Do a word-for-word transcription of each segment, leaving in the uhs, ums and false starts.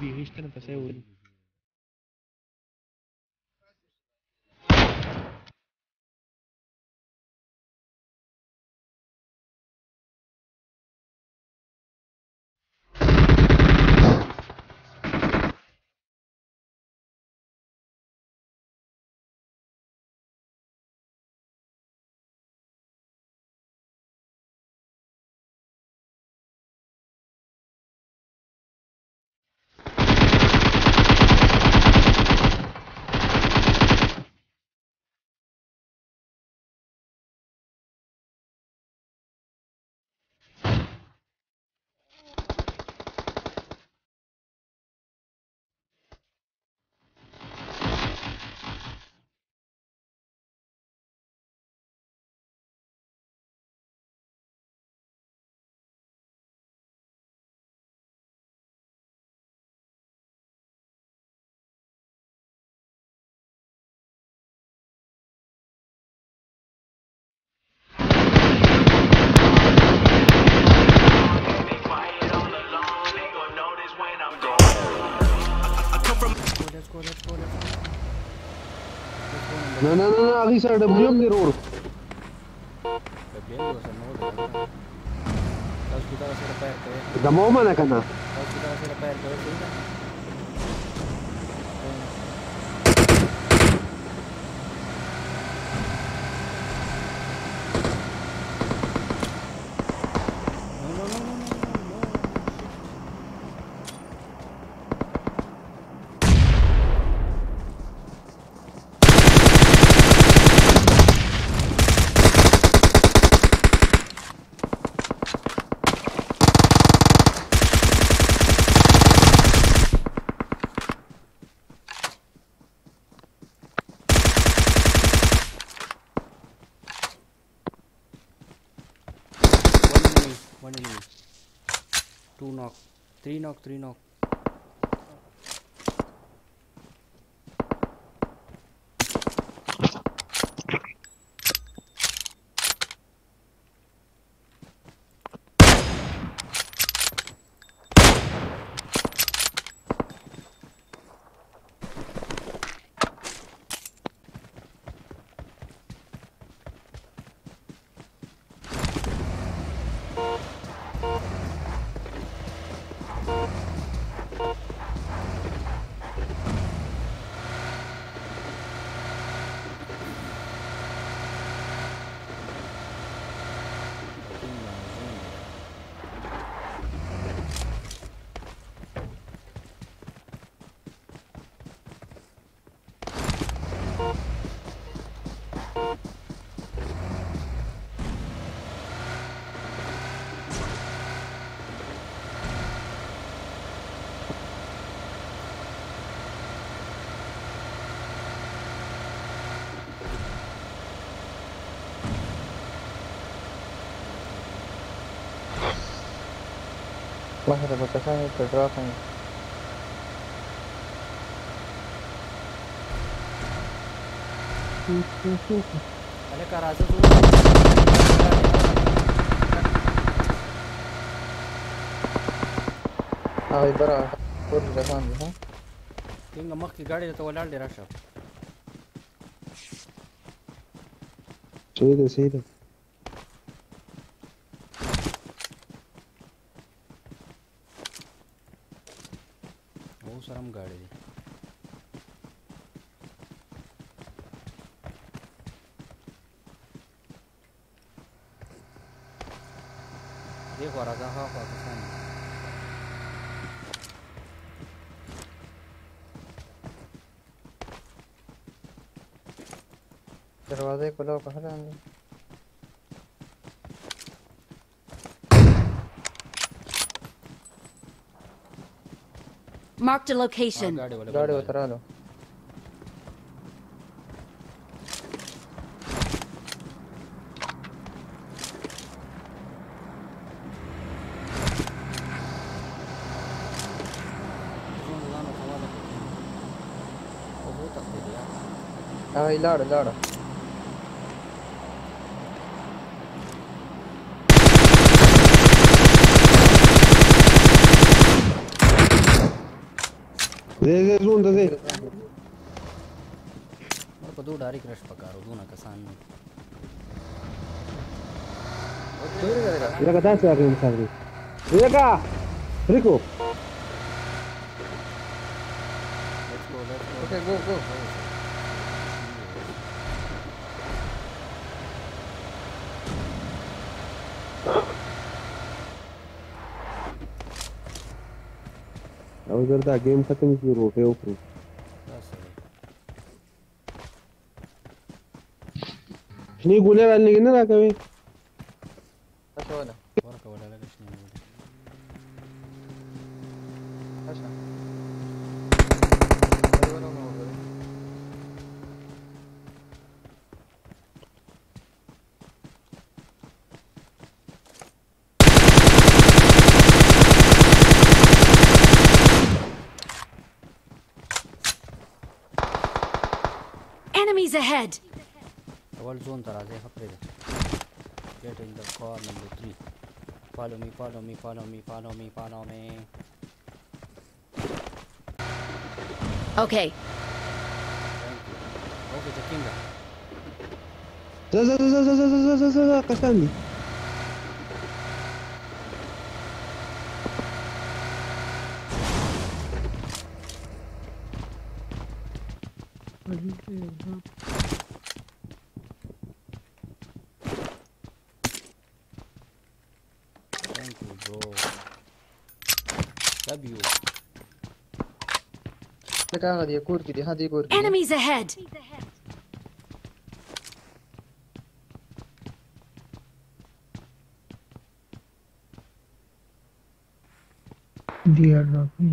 بيغيش انا بساوي دي. No, no, no, no, these are the bloom the road. The moment I can not. Two knock, three knock, three knock. Baja de votación y el trabajo. Dale carajo tú. Ah, ahí para. Por la sangre, ¿eh? Tengo más que ganar de todo el de Rasha. Sí, decido. I'm guarded. This one is a half of the sun. There was a color of hand. Marked a location. Gaadi utara lo. Ah, lado, lado. देख सुन दे मेरे को दो direct crush पकारो दो ना किसान मेरा कदा से आ गया इंसान ये का रिको ओके गो गो उधर था गेम खत्म की रोके ऊपर नहीं गोले वाले की ना कभी अच्छा वाला और का वाला लगा इसने अच्छा Enemies ahead. Wall zone taraze hapre. Get in the car number three. Follow me, follow me, follow me, follow me, follow me. Okay. Okay, the kinga. Za za za za za za za za kastandi. Enemies ahead. They are not me.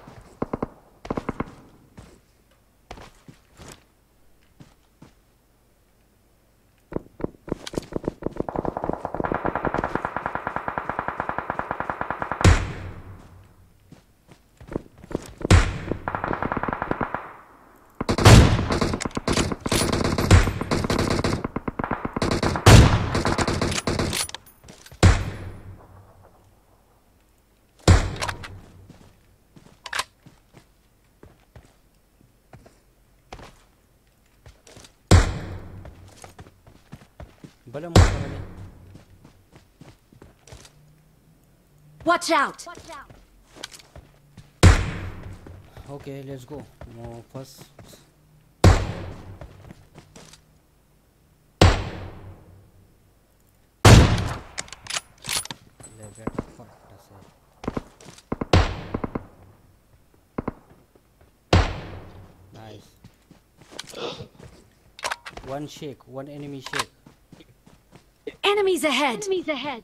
Watch out. Watch out. Okay, let's go. No, first. Let's get the fuck out. Nice. One shake, one enemy shake. Enemies ahead. Enemies ahead.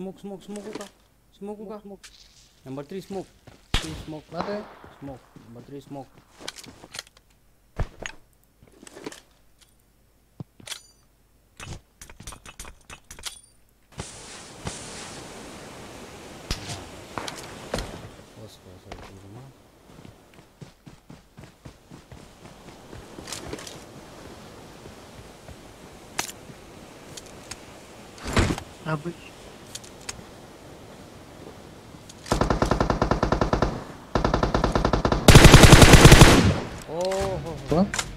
Smoke, smoke, smoke, smoke, smoke, smoke, smoke. Number three, smoke, three, smoke, brother, smoke. Number three, smoke. Abre. oh, oh, oh.